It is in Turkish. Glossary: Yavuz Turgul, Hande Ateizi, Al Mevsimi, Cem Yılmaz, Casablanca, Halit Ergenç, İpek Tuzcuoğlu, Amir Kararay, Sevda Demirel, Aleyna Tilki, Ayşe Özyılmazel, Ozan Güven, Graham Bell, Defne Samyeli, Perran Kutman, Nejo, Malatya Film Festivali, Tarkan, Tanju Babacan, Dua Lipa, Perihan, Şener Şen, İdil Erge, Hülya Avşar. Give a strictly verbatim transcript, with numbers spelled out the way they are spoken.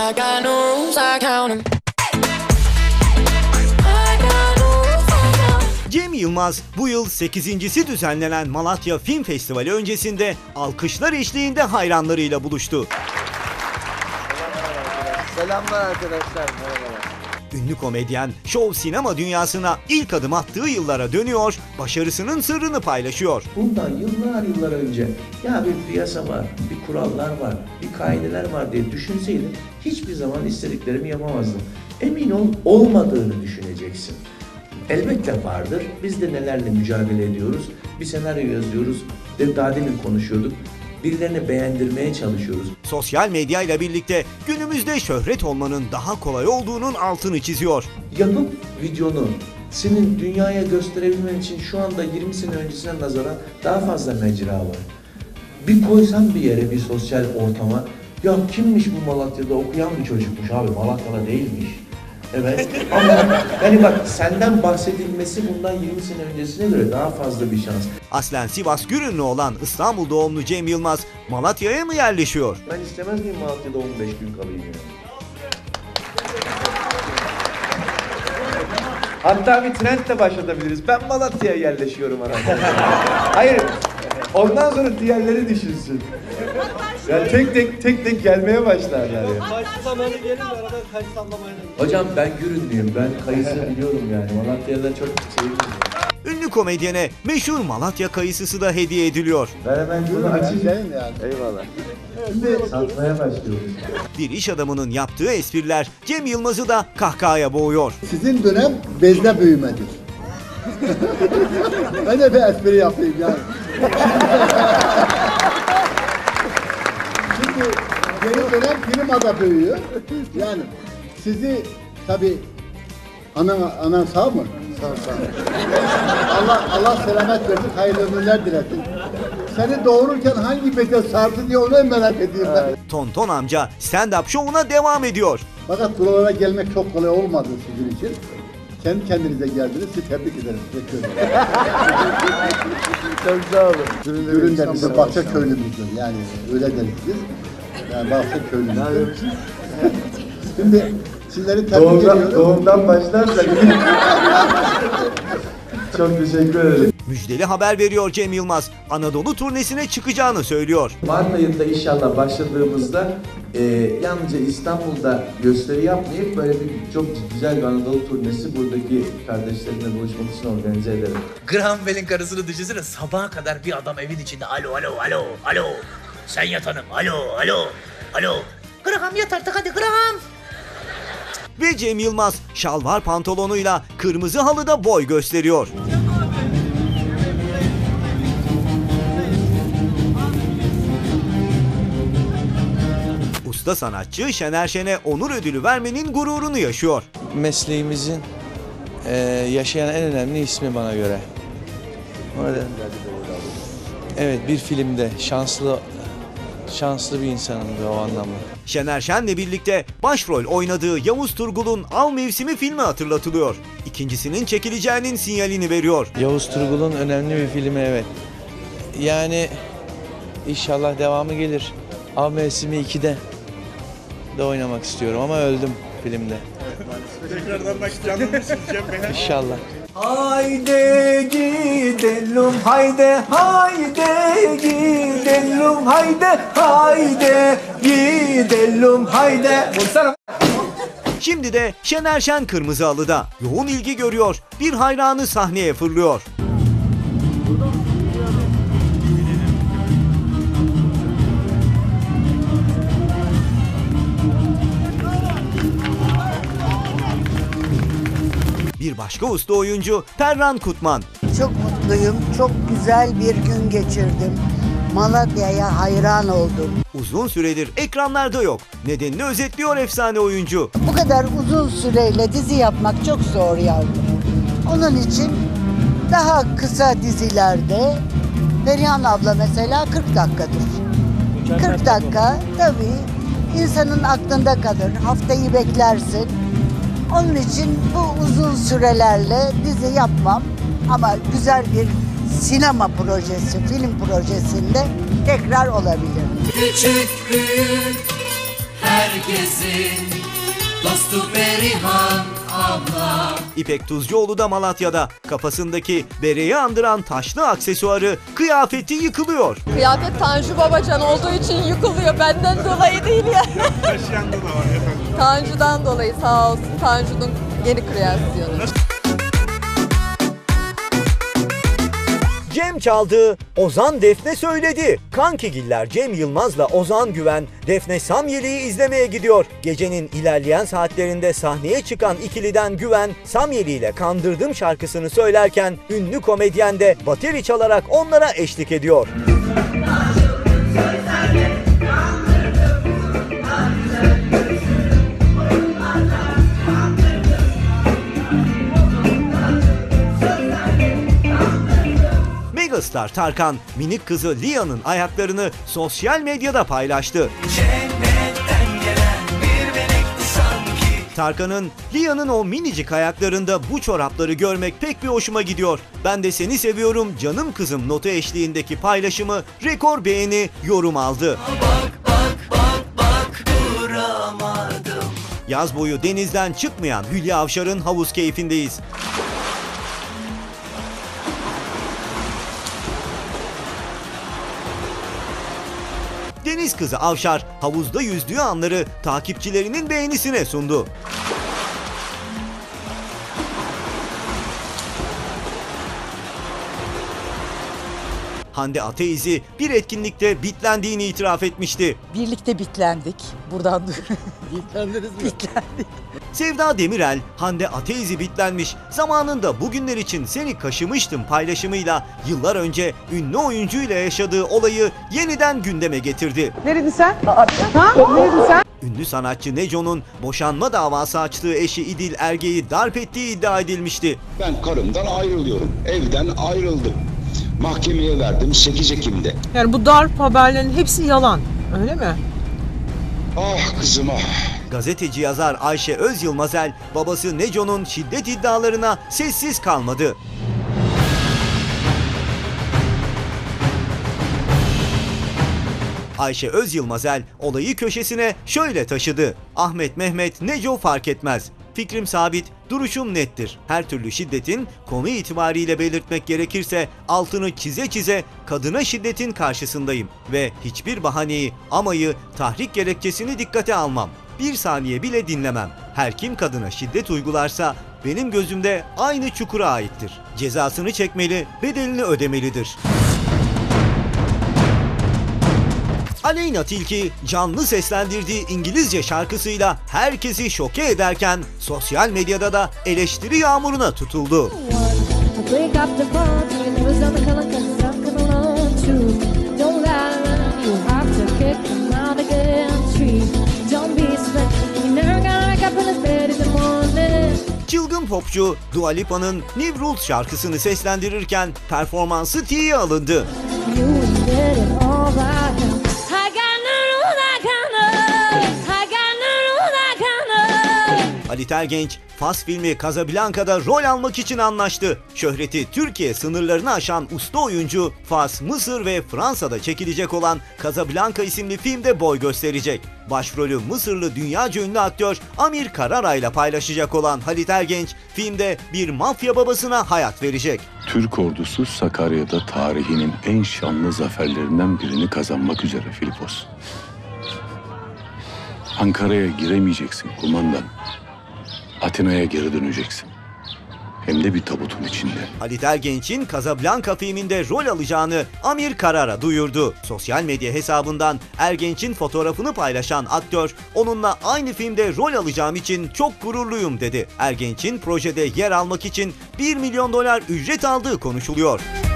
I got no rules, I count 'em. Cem Yılmaz bu yıl sekizincisi düzenlenen Malatya Film Festivali öncesinde alkışlar eşliğinde hayranlarıyla buluştu. Selamlar arkadaşlar. Ünlü komedyen şov sinema dünyasına ilk adım attığı yıllara dönüyor, başarısının sırrını paylaşıyor. Bundan yıllar yıllar önce ya bir piyasa var, bir kurallar var, bir kaideler var diye düşünseydim hiçbir zaman istediklerimi yapamazdım. Emin ol olmadığını düşüneceksin. Elbette vardır. Biz de nelerle mücadele ediyoruz. Bir senaryo yazıyoruz. Daha demin konuşuyorduk. Birilerini beğendirmeye çalışıyoruz. Sosyal medyayla birlikte günümüzde şöhret olmanın daha kolay olduğunun altını çiziyor. Yapıp videonu senin dünyaya gösterebilmen için şu anda yirmi sene öncesine nazaran daha fazla mecra var. Bir koysan bir yere, bir sosyal ortama, ya kimmiş bu Malatya'da okuyan bir çocukmuş abi, Malatya'da değilmiş. Evet. Ama yani bak, senden bahsedilmesi bundan yirmi sene öncesine göre daha fazla bir şans. Aslen Sivas Gürünlü olan İstanbul doğumlu Cem Yılmaz Malatya'ya mı yerleşiyor? Ben istemez miyim Malatya'da on beş gün kalayım yani? Hatta bir trendle başlatabiliriz. Ben Malatya'ya yerleşiyorum arada. Hayır. Ondan sonra diğerleri düşünsün. Yani tek tek tek tek gelmeye başlarlar ya. Yani. Başlı zamanı gelin de arada kayısı sallamaya da. Hocam ben Gürünlüyüm, ben kayısı biliyorum yani. Malatya'da çok sevdim. Ünlü komedyene meşhur Malatya kayısısı da hediye ediliyor. Ben hemen bunu açayım yani. Eyvallah. Şimdi satmaya başlıyoruz. Bir iş adamının yaptığı espriler Cem Yılmaz'ı da kahkahaya boğuyor. Sizin dönem bezle büyümedir. Ben de bir espri yapayım yani. Şimdi yeni dönem Prima'da büyüyor. Yani sizi tabi anan, anan sağ mı? Sağ sağ. Allah, Allah selamet versin, hayırlı ömürler dilesin. Seni doğururken hangi beden sardı diye onu merak ediyorum ben. Tonton amca stand-up şovuna devam ediyor. Fakat buralara gelmek çok kolay olmadı sizin için. Kendi kendinize geldiniz, sizi tebrik ederim. Çok sağ olun. Gürün de bizim bahçe köylümüzdür, yani öyle deriz biz. Yani bahçe köylümüzdür. Şimdi sizleri tebrik ediyorum. Doğumdan başlarsak. Çok teşekkür ederim. Müjdeli haber veriyor Cem Yılmaz. Anadolu turnesine çıkacağını söylüyor. Mart ayında inşallah başladığımızda e, yalnızca İstanbul'da gösteri yapmayıp böyle bir çok güzel bir Anadolu turnesi buradaki kardeşlerimle buluşmak için organize ederim. Graham Bell'in karısını düşünsene, sabaha kadar bir adam evin içinde alo alo alo alo sen yat hanım alo alo alo Graham yat artık hadi Graham. Ve Cem Yılmaz şalvar pantolonuyla kırmızı halıda boy gösteriyor. Usta sanatçı Şener Şen'e onur ödülü vermenin gururunu yaşıyor. Mesleğimizin e, yaşayan en önemli ismi bana göre. Orada, evet, bir filmde şanslı şanslı bir insanım o anlamda. Şener Şen'le birlikte başrol oynadığı Yavuz Turgul'un Al Mevsimi filmi hatırlatılıyor. İkincisinin çekileceğinin sinyalini veriyor. Yavuz Turgul'un önemli bir filmi, evet. Yani inşallah devamı gelir. Al Mevsimi ikide de oynamak istiyorum ama öldüm filmde. Tekrardan bak canımı sileceğim ben. İnşallah. Haydi gidelim, haydi, haydi gidelim, haydi, haydi gidelim, haydi. Şimdi de Şener Şen kırmızı halıda yoğun ilgi görüyor, bir hayranı sahneye fırlıyor. Bir başka usta oyuncu Perran Kutman. Çok mutluyum, çok güzel bir gün geçirdim. Malatya'ya hayran oldum. Uzun süredir ekranlarda yok. Nedenini özetliyor efsane oyuncu. Bu kadar uzun süreyle dizi yapmak çok zor yavrum. Onun için daha kısa dizilerde, Perihan abla mesela kırk dakikadır. kırk dakika tabii insanın aklında kalır, haftayı beklersin. Onun için bu uzun sürelerle dizi yapmam ama güzel bir sinema projesi, film projesinde tekrar olabilir. Küçük büyük herkesin dostu Perihan abla. İpek Tuzcuoğlu da Malatya'da. Kafasındaki bereyi andıran taşlı aksesuarı, kıyafeti yıkılıyor. Kıyafet Tanju Babacan olduğu için yıkılıyor. Benden dolayı değil ya. Tanju'dan dolayı sağ olsun. Tanju'nun yeni kreasyonu. Cem çaldı, Ozan Defne söyledi. Kankigiller Cem Yılmaz'la Ozan Güven, Defne Samyeli'yi izlemeye gidiyor. Gecenin ilerleyen saatlerinde sahneye çıkan ikiliden Güven, Samyeli ile Kandırdım şarkısını söylerken ünlü komedyen de bateri çalarak onlara eşlik ediyor. Star Tarkan, minik kızı Lia'nın ayaklarını sosyal medyada paylaştı. Tarkan'ın Lia'nın o minicik ayaklarında bu çorapları görmek pek bir hoşuma gidiyor. Ben de seni seviyorum canım kızım notu eşliğindeki paylaşımı rekor beğeni yorum aldı. Bak bak bak bak duramadım. Yaz boyu denizden çıkmayan Hülya Avşar'ın havuz keyfindeyiz. Deniz kızı Avşar havuzda yüzdüğü anları takipçilerinin beğenisine sundu. Hande Ateizi bir etkinlikte bitlendiğini itiraf etmişti. Birlikte bitlendik. Buradan bitlendiniz mi? Bitlendik. Sevda Demirel, Hande Ateizi bitlenmiş, zamanında bugünler için seni kaşımıştım paylaşımıyla yıllar önce ünlü oyuncuyla yaşadığı olayı yeniden gündeme getirdi. Neredin sen? Ha? Neredin sen? Ünlü sanatçı Nejo'nun boşanma davası açtığı eşi İdil Erge'yi darp ettiği iddia edilmişti. Ben karımdan ayrılıyorum, evden ayrıldım. Mahkemeye verdim sekiz Ekim'de. Yani bu darp haberlerinin hepsi yalan, öyle mi? Ah kızım ah. Gazeteci yazar Ayşe Özyılmazel, babası Nejo'nun şiddet iddialarına sessiz kalmadı. Ayşe Özyılmazel olayı köşesine şöyle taşıdı. Ahmet Mehmet Nejo fark etmez. Fikrim sabit, duruşum nettir. Her türlü şiddetin konu itibariyle belirtmek gerekirse altını çize çize kadına şiddetin karşısındayım ve hiçbir bahaneyi, amayı, tahrik gerekçesini dikkate almam. Bir saniye bile dinlemem. Her kim kadına şiddet uygularsa benim gözümde aynı çukura aittir. Cezasını çekmeli, bedelini ödemelidir. Aleyna Tilki canlı seslendirdiği İngilizce şarkısıyla herkesi şoke ederken sosyal medyada da eleştiri yağmuruna tutuldu. Çılgın popçu Dua Lipa'nın New Rules şarkısını seslendirirken performansı tiye alındı. Halit Ergenç, Fas filmi Casablanca'da rol almak için anlaştı. Şöhreti Türkiye sınırlarını aşan usta oyuncu, Fas, Mısır ve Fransa'da çekilecek olan Casablanca isimli filmde boy gösterecek. Başrolü Mısırlı dünyaca ünlü aktör Amir Kararay ile paylaşacak olan Halit Ergenç, filmde bir mafya babasına hayat verecek. Türk ordusu Sakarya'da tarihinin en şanlı zaferlerinden birini kazanmak üzere Filipos. Ankara'ya giremeyeceksin kumandan. Atina'ya geri döneceksin. Hem de bir tabutun içinde. Halit Ergenç'in Casablanca filminde rol alacağını Amir Karar'a duyurdu. Sosyal medya hesabından Ergenç'in fotoğrafını paylaşan aktör, onunla aynı filmde rol alacağım için çok gururluyum dedi. Ergenç'in projede yer almak için bir milyon dolar ücret aldığı konuşuluyor.